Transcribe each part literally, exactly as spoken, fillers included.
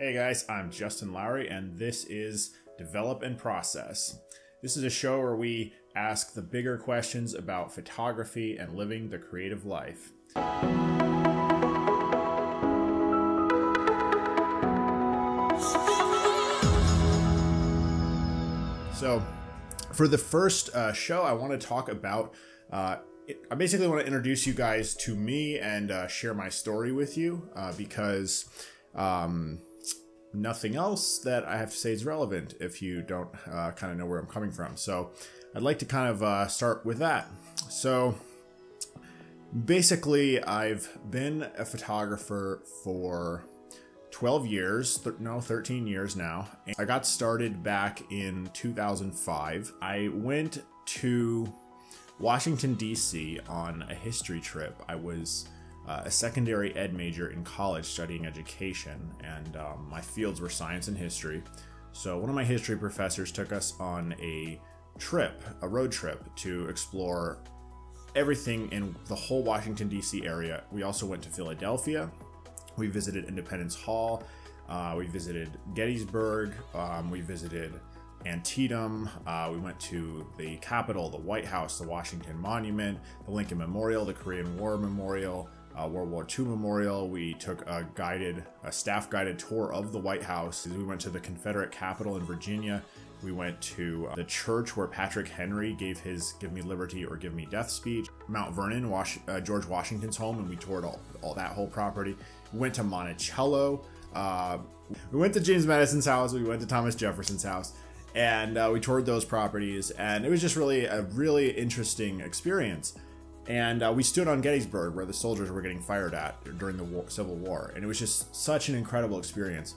Hey guys, I'm Justin Lowery and this is Develop and Process. This is a show where we ask the bigger questions about photography and living the creative life. So, for the first uh, show, I want to talk about uh, I basically want to introduce you guys to me and uh, share my story with you uh, because um, nothing else that I have to say is relevant if you don't uh, kind of know where I'm coming from. So I'd like to kind of uh, start with that. So basically, I've been a photographer for twelve years, th no, thirteen years now. And I got started back in two thousand five. I went to Washington, D C on a history trip. I was uh, a secondary ed major in college studying education, and um, my fields were science and history. So one of my history professors took us on a trip, a road trip, to explore everything in the whole Washington, D C area. We also went to Philadelphia. We visited Independence Hall. Uh, we visited Gettysburg. Um, we visited Antietam, uh, we went to the Capitol, the White House, the Washington Monument, the Lincoln Memorial, the Korean War Memorial, uh, World War Two Memorial. We took a guided, a staff guided tour of the White House. We went to the Confederate Capitol in Virginia. We went to uh, the church where Patrick Henry gave his "Give Me Liberty or Give Me Death" speech. Mount Vernon, Wash uh, George Washington's home, and we toured all, all that whole property. We went to Monticello. Uh, we went to James Madison's house. We went to Thomas Jefferson's house. And uh, we toured those properties, and it was just really a really interesting experience. And uh, we stood on Gettysburg, where the soldiers were getting fired at during the war, Civil War, and it was just such an incredible experience.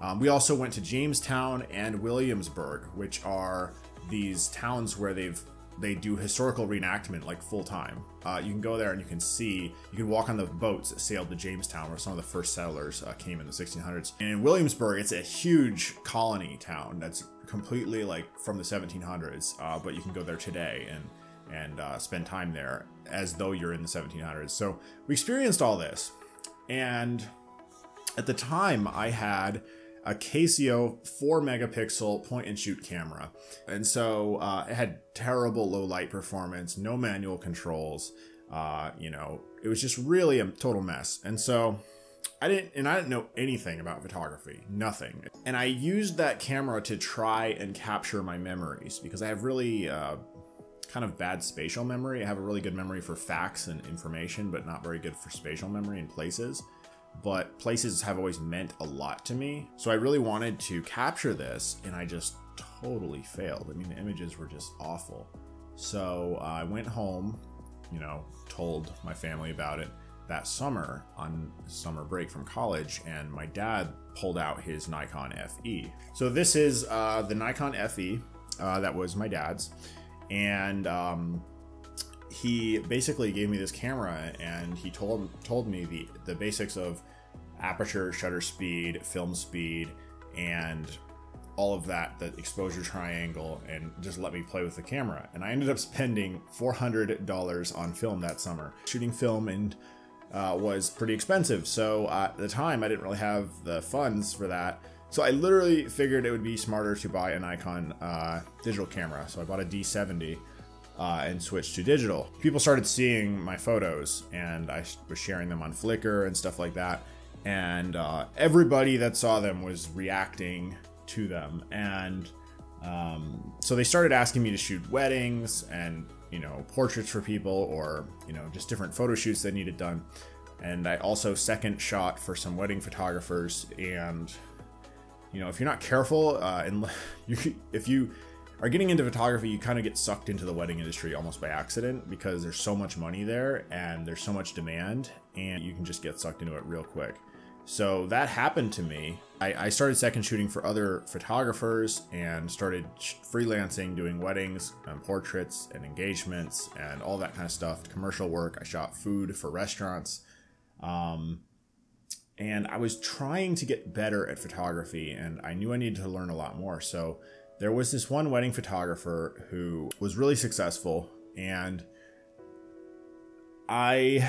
Um, we also went to Jamestown and Williamsburg, which are these towns where they've they do historical reenactment like full time. Uh, you can go there and you can see, you can walk on the boats that sailed to Jamestown, where some of the first settlers uh, came in the sixteen hundreds. And in Williamsburg, it's a huge colony town that's completely like from the seventeen hundreds, uh, but you can go there today and and uh, spend time there as though you're in the seventeen hundreds. So we experienced all this, and at the time I had a Casio four megapixel point and shoot camera. And so uh, it had terrible low light performance, no manual controls. Uh, you know, it was just really a total mess. And so I didn't, and I didn't know anything about photography, nothing. And I used that camera to try and capture my memories, because I have really uh, kind of bad spatial memory. I have a really good memory for facts and information, but not very good for spatial memory in places. But places have always meant a lot to me. So I really wanted to capture this, and I just totally failed. I mean, the images were just awful. So uh, I went home, you know, told my family about it that summer on summer break from college, and my dad pulled out his Nikon F E. So this is uh, the Nikon F E uh, that was my dad's. And um, he basically gave me this camera, and he told told me the the basics of aperture, shutter speed, film speed, and all of that, the exposure triangle, and just let me play with the camera. And I ended up spending four hundred dollars on film that summer. Shooting film and uh, was pretty expensive, so uh, at the time I didn't really have the funds for that. So I literally figured it would be smarter to buy a Nikon uh, digital camera. So I bought a D seventy. Uh, and switched to digital. People started seeing my photos, and I was sharing them on Flickr and stuff like that. And uh, everybody that saw them was reacting to them. And um, so they started asking me to shoot weddings and, you know, portraits for people, or, you know, just different photo shoots they needed done. And I also second shot for some wedding photographers. And, you know, if you're not careful, uh, and you, if you, are getting into photography, you kind of get sucked into the wedding industry almost by accident, because there's so much money there and there's so much demand, and you can just get sucked into it real quick. So that happened to me. I, I started second shooting for other photographers and started freelancing, doing weddings and portraits and engagements and all that kind of stuff, commercial work. I shot food for restaurants. Um, and I was trying to get better at photography, and I knew I needed to learn a lot more. So there was this one wedding photographer who was really successful, and I,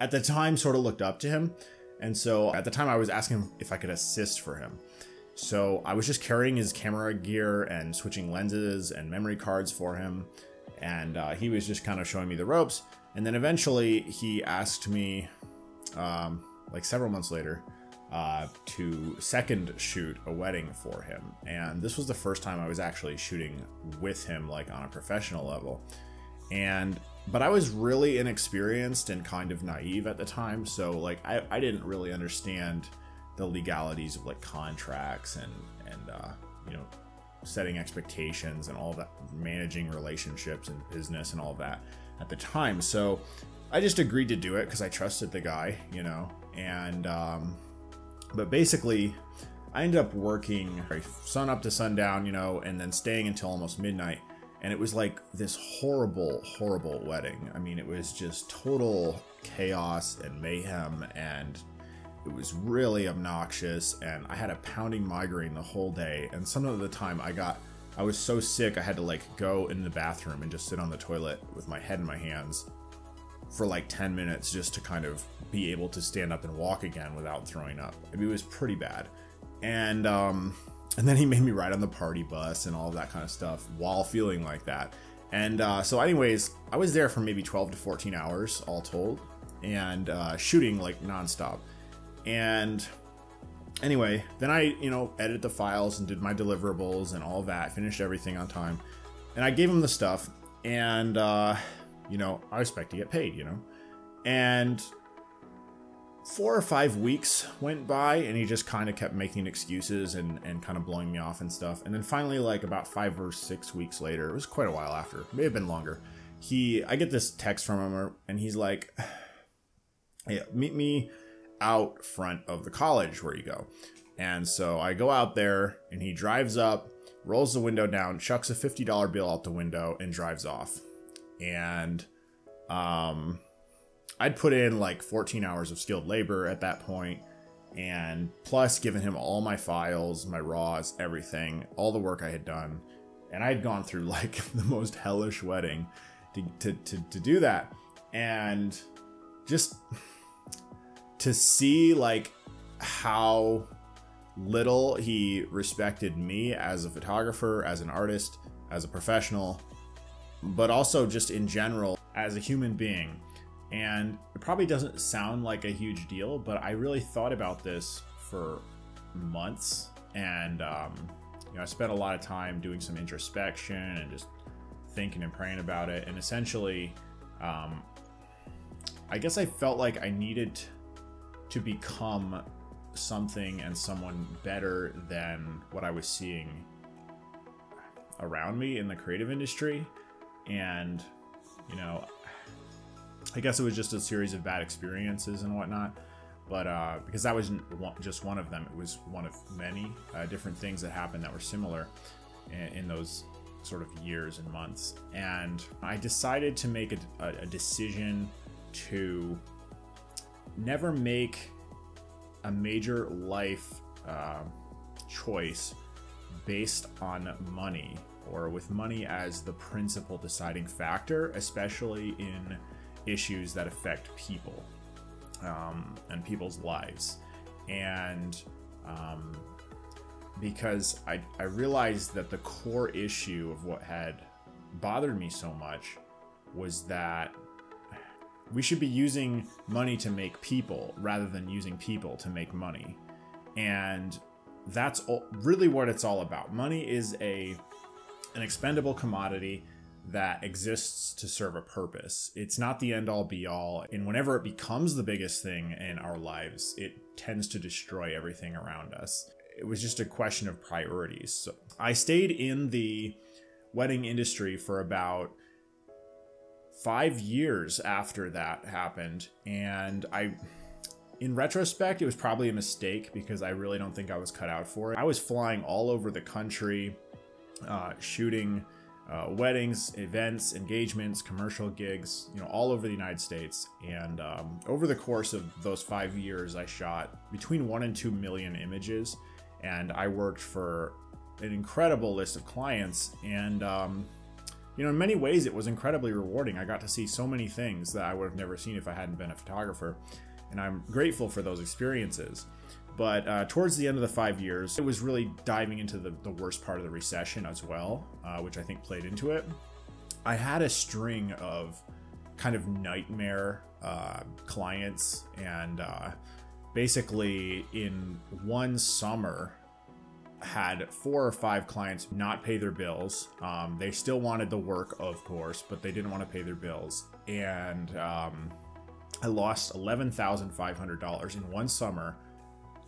at the time, sort of looked up to him, And so at the time I was asking him if I could assist for him. So I was just carrying his camera gear and switching lenses and memory cards for him. And uh, he was just kind of showing me the ropes. And then eventually he asked me, um, like several months later, uh, to second shoot a wedding for him. And this was the first time I was actually shooting with him, like on a professional level. And, but I was really inexperienced and kind of naive at the time. So like, I, I didn't really understand the legalities of like contracts and, and, uh, you know, setting expectations and all that, managing relationships and business and all that at the time. So I just agreed to do it because I trusted the guy, you know, and, um, but basically I ended up working sun up to sundown, you know, and then staying until almost midnight. And it was like this horrible, horrible wedding. I mean, it was just total chaos and mayhem, and it was really obnoxious, and I had a pounding migraine the whole day. And some of the time I got, I was so sick I had to like go in the bathroom and just sit on the toilet with my head in my hands for like ten minutes just to kind of be able to stand up and walk again without throwing up. I mean, it was pretty bad. And, um, and then he made me ride on the party bus and all of that kind of stuff while feeling like that. And uh, so anyways, I was there for maybe twelve to fourteen hours all told, and uh, shooting like nonstop. And anyway, then I, you know, edited the files and did my deliverables and all that, finished everything on time. And I gave him the stuff, and, uh, you know, I expect to get paid, you know, and four or five weeks went by, and he just kind of kept making excuses and, and kind of blowing me off and stuff. And then finally, like about five or six weeks later, it was quite a while after, it may have been longer. He, I get this text from him, and he's like, yeah, meet me out front of the college where you go. And so I go out there, and he drives up, rolls the window down, chucks a fifty dollar bill out the window, and drives off. And, um, I'd put in like fourteen hours of skilled labor at that point, and plus given him all my files, my raws, everything, all the work I had done. And I'd gone through like the most hellish wedding to, to, to, to do that. And just to see like how little he respected me as a photographer, as an artist, as a professional, but also just in general as a human being. And it probably doesn't sound like a huge deal, but I really thought about this for months. And, um, you know, I spent a lot of time doing some introspection and just thinking and praying about it. And essentially, um, I guess I felt like I needed to become something and someone better than what I was seeing around me in the creative industry. And, you know, I guess it was just a series of bad experiences and whatnot, but uh, because that wasn't just one of them, it was one of many uh, different things that happened that were similar in, in those sort of years and months. And I decided to make a, a decision to never make a major life uh, choice based on money, or with money as the principal deciding factor, especially in issues that affect people um, and people's lives. And um, because I, I realized that the core issue of what had bothered me so much was that we should be using money to make people rather than using people to make money. And that's all, really what it's all about. Money is a an expendable commodity that exists to serve a purpose. It's not the end all be all. And whenever it becomes the biggest thing in our lives, it tends to destroy everything around us. It was just a question of priorities. So I stayed in the wedding industry for about five years after that happened. And I, in retrospect, it was probably a mistake because I really don't think I was cut out for it. I was flying all over the country, uh, shooting Uh, weddings, events, engagements, commercial gigs, you know, all over the United States. And um, over the course of those five years, I shot between one and two million images. And I worked for an incredible list of clients. And, um, you know, in many ways, it was incredibly rewarding. I got to see so many things that I would have never seen if I hadn't been a photographer. and I'm grateful for those experiences. But uh, towards the end of the five years, it was really diving into the, the worst part of the recession as well, uh, which I think played into it. I had a string of kind of nightmare uh, clients, and uh, basically in one summer, had four or five clients not pay their bills. Um, they still wanted the work, of course, but they didn't want to pay their bills. And um, I lost eleven thousand five hundred dollars in one summer.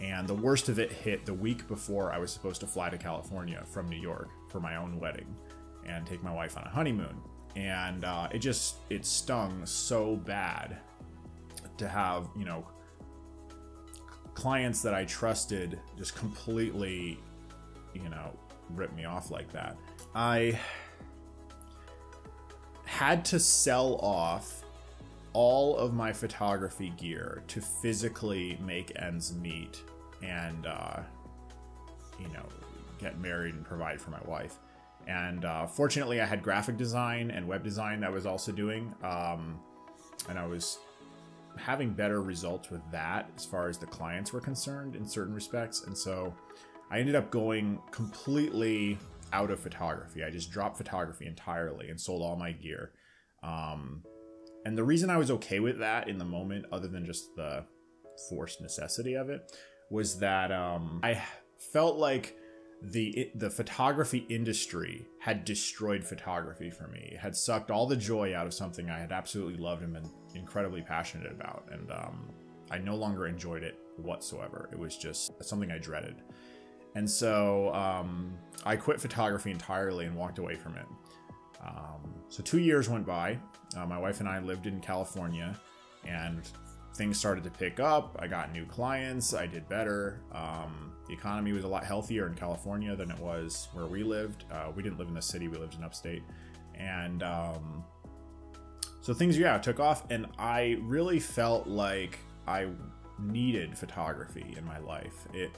And the worst of it hit the week before I was supposed to fly to California from New York for my own wedding and take my wife on a honeymoon. And uh, it just, it stung so bad to have, you know, clients that I trusted just completely, you know, rip me off like that. I had to sell off all of my photography gear to physically make ends meet and, uh, you know, get married and provide for my wife. And uh, fortunately, I had graphic design and web design that I was also doing. Um, and I was having better results with that as far as the clients were concerned in certain respects. And so I ended up going completely out of photography. I just dropped photography entirely and sold all my gear. Um, And the reason I was okay with that in the moment, other than just the forced necessity of it, was that um, I felt like the the photography industry had destroyed photography for me. It had sucked all the joy out of something I had absolutely loved and been incredibly passionate about. And um, I no longer enjoyed it whatsoever. It was just something I dreaded. And so um, I quit photography entirely and walked away from it. Um, so two years went by. Uh, my wife and I lived in California, and things started to pick up. I got new clients. I did better. Um, the economy was a lot healthier in California than it was where we lived. Uh, we didn't live in the city. We lived in upstate. And um, so things, yeah, took off. And I really felt like I needed photography in my life. It,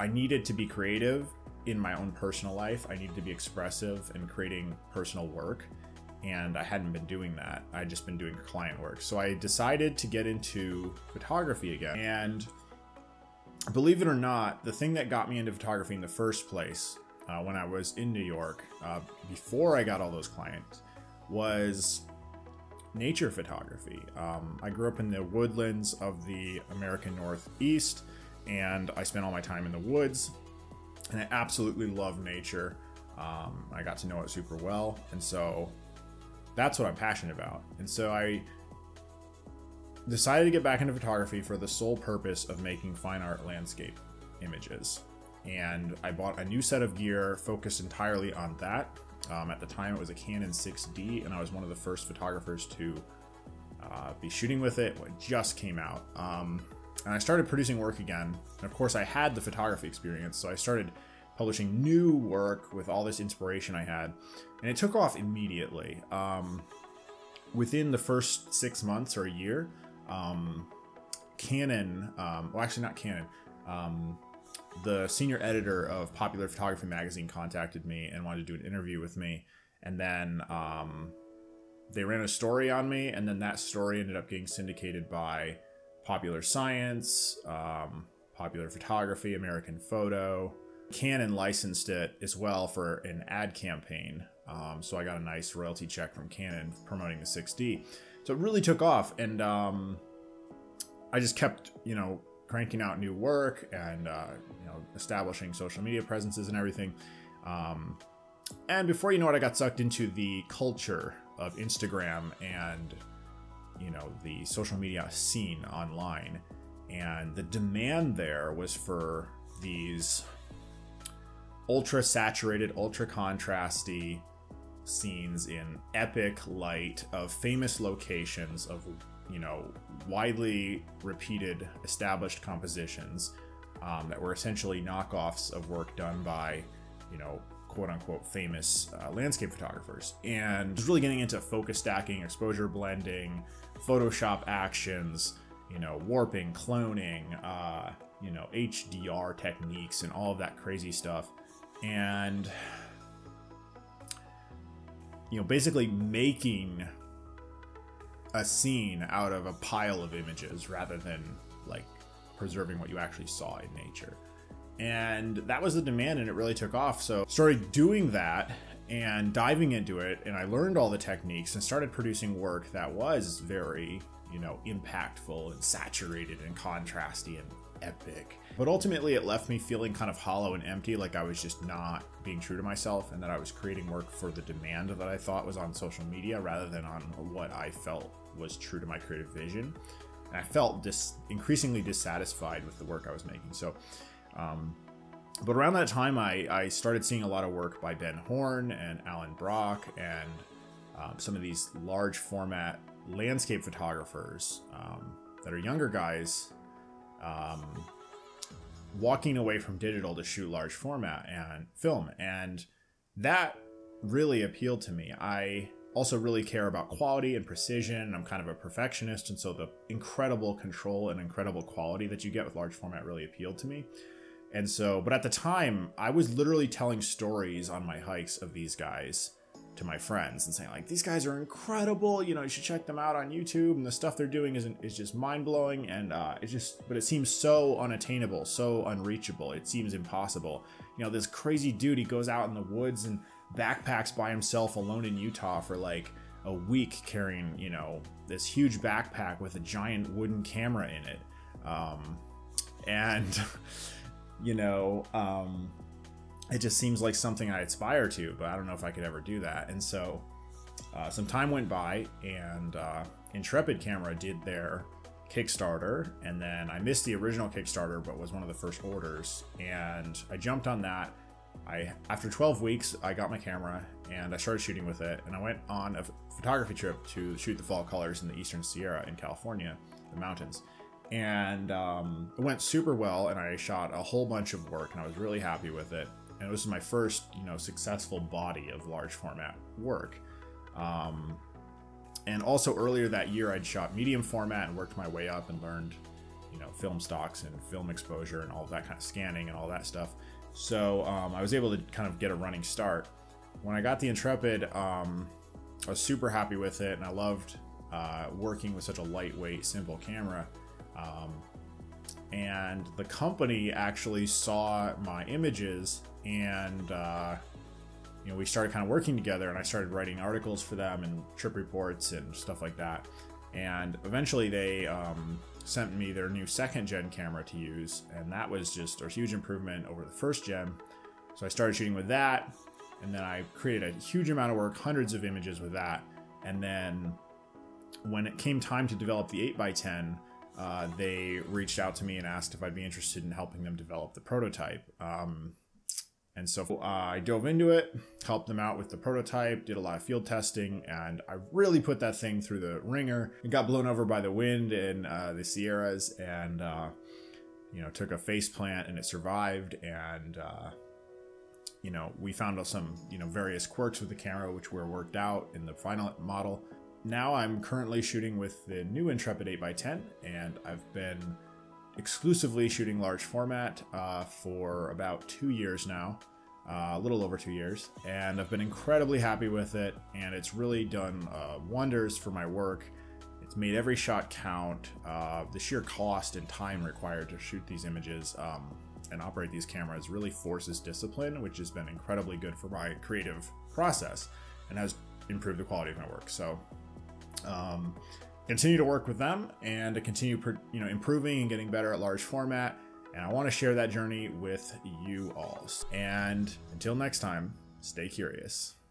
I needed to be creative in my own personal life. I needed to be expressive and creating personal work. And I hadn't been doing that. I'd just been doing client work. So I decided to get into photography again. And believe it or not, the thing that got me into photography in the first place, uh, when I was in New York, uh, before I got all those clients, was nature photography. Um, I grew up in the woodlands of the American Northeast, and I spent all my time in the woods, and I absolutely love nature. Um, I got to know it super well. And so that's what I'm passionate about. And so I decided to get back into photography for the sole purpose of making fine art landscape images. And I bought a new set of gear focused entirely on that. Um, at the time, it was a Canon six D, and I was one of the first photographers to uh, be shooting with it. It just came out. Um, and I started producing work again. And of course, I had the photography experience, so I started publishing new work with all this inspiration I had, and it took off immediately. Um, within the first six months or a year, um, Canon, um, well actually not Canon, um, the senior editor of Popular Photography Magazine contacted me and wanted to do an interview with me, and then um, they ran a story on me, and then that story ended up getting syndicated by Popular Science, um, Popular Photography, American Photo. Canon licensed it as well for an ad campaign, um, so I got a nice royalty check from Canon promoting the six D. So it really took off, and um, I just kept, you know, cranking out new work and uh, you know, establishing social media presences and everything. Um, and before you know it, I got sucked into the culture of Instagram and, you know, the social media scene online, and the demand there was for these ultra saturated, ultra contrasty scenes in epic light of famous locations of, you know, widely repeated established compositions um, that were essentially knockoffs of work done by, you know, quote unquote famous uh, landscape photographers. And just really getting into focus stacking, exposure blending, Photoshop actions, you know, warping, cloning, uh, you know, H D R techniques and all of that crazy stuff. And, you know, basically making a scene out of a pile of images rather than like preserving what you actually saw in nature. And that was the demand, and it really took off. So started doing that and diving into it, and I learned all the techniques and started producing work that was very, you know, impactful and saturated and contrasty and epic. But ultimately it left me feeling kind of hollow and empty, like I was just not being true to myself, and that I was creating work for the demand that I thought was on social media rather than on what I felt was true to my creative vision. And I felt dis- increasingly dissatisfied with the work I was making. So Um, but around that time, I, I started seeing a lot of work by Ben Horne and Alan Brock and um, some of these large format landscape photographers um, that are younger guys um, walking away from digital to shoot large format and film. And that really appealed to me. I also really care about quality and precision. I'm kind of a perfectionist, and so the incredible control and incredible quality that you get with large format really appealed to me. And so, but at the time, I was literally telling stories on my hikes of these guys to my friends and saying like, these guys are incredible, you know, you should check them out on YouTube, and the stuff they're doing is, is just mind-blowing, and uh, it's just, but it seems so unattainable, so unreachable, it seems impossible. You know, this crazy dude, he goes out in the woods and backpacks by himself alone in Utah for like a week carrying, you know, this huge backpack with a giant wooden camera in it. Um, and... You know, um, it just seems like something I aspire to, but I don't know if I could ever do that. And so uh, some time went by, and uh, Intrepid Camera did their Kickstarter. And then I missed the original Kickstarter, but was one of the first orders. And I jumped on that. I after twelve weeks, I got my camera and I started shooting with it. And I went on a photography trip to shoot the fall colors in the Eastern Sierra in California, the mountains. And um, it went super well, and I shot a whole bunch of work, and I was really happy with it. And it was my first, you know, successful body of large format work. Um, and also earlier that year, I'd shot medium format and worked my way up and learned, you know, film stocks and film exposure and all that kind of scanning and all that stuff. So um, I was able to kind of get a running start. When I got the Intrepid, um, I was super happy with it, and I loved uh, working with such a lightweight, simple camera. Um, and the company actually saw my images, and, uh, you know, we started kind of working together, and I started writing articles for them and trip reports and stuff like that. And eventually they, um, sent me their new second gen camera to use. And that was just a huge improvement over the first gen. So I started shooting with that, and then I created a huge amount of work, hundreds of images with that. And then when it came time to develop the eight by ten, Uh, they reached out to me and asked if I'd be interested in helping them develop the prototype. Um, and so uh, I dove into it, helped them out with the prototype, did a lot of field testing, and I really put that thing through the ringer. It got blown over by the wind in uh, the Sierras, and, uh, you know, took a face plant, and it survived. And, uh, you know, we found some, you know, various quirks with the camera, which were worked out in the final model. Now I'm currently shooting with the new Intrepid eight by ten, and I've been exclusively shooting large format uh, for about two years now, uh, a little over two years, and I've been incredibly happy with it, and it's really done uh, wonders for my work. It's made every shot count. Uh, the sheer cost and time required to shoot these images um, and operate these cameras really forces discipline, which has been incredibly good for my creative process and has improved the quality of my work. So. Um, continue to work with them and to continue, you know, improving and getting better at large format. And I want to share that journey with you all. And until next time, stay curious.